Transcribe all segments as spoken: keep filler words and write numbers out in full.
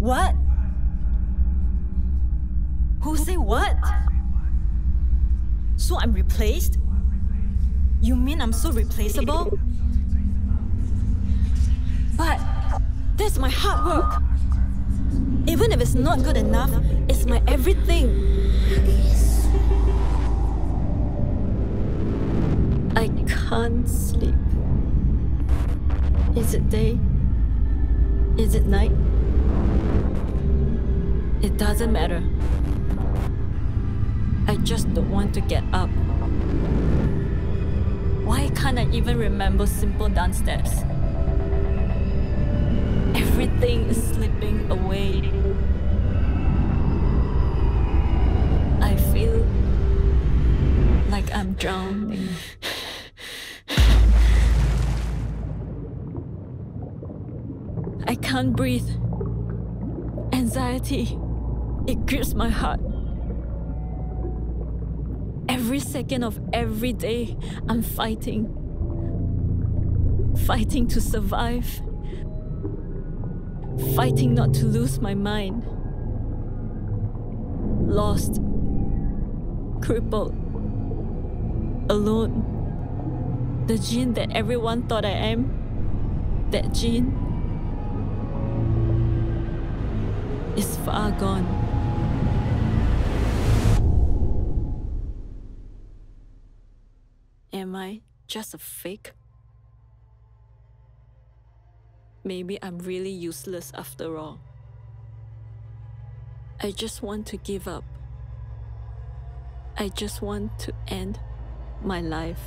What? Who say what? So I'm replaced? You mean I'm so replaceable? But that's my hard work. Even if it's not good enough, it's my everything. I can't sleep. Is it day? Is it night? It doesn't matter. I just don't want to get up. Why can't I even remember simple dance steps? Everything is slipping away. I feel like I'm drowning. I can't breathe. Anxiety, it grips my heart. Every second of every day, I'm fighting. Fighting to survive. Fighting not to lose my mind. Lost. Crippled. Alone. The Jean that everyone thought I am, that Jean, is far gone. Am I just a fake? Maybe I'm really useless after all. I just want to give up. I just want to end my life.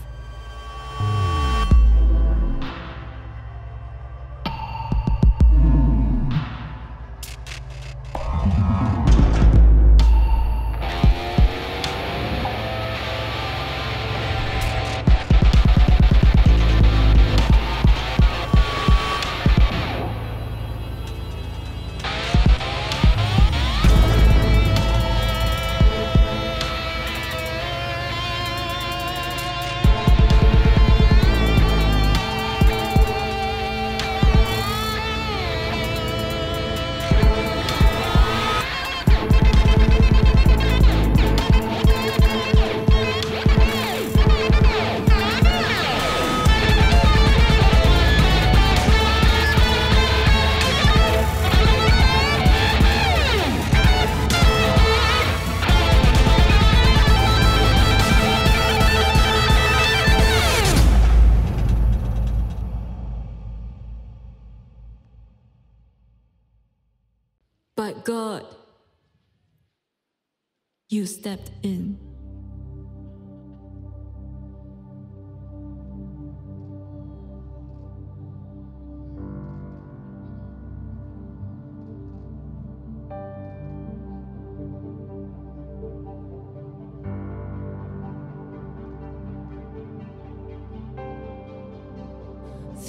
But God, you stepped in.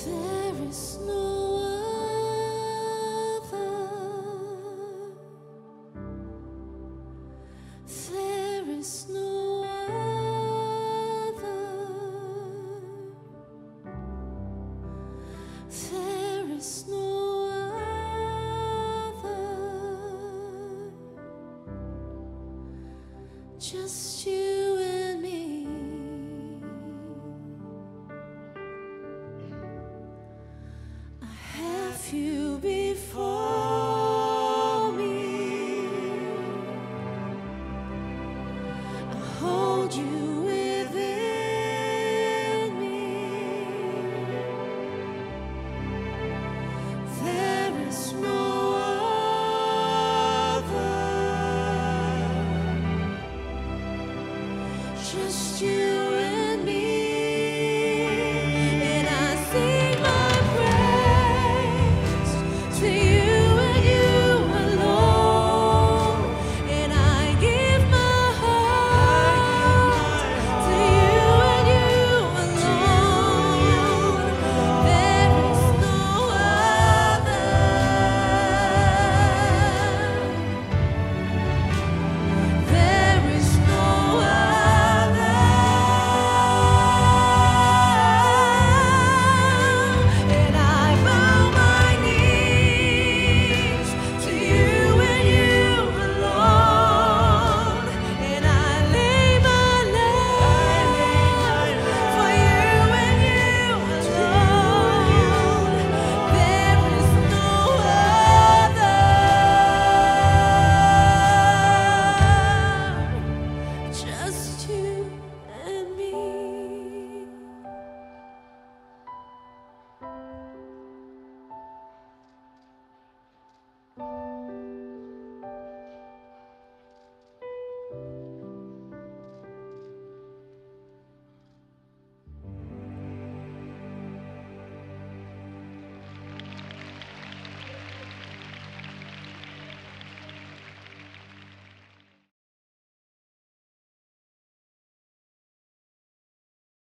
There is no just you and me. I have you before.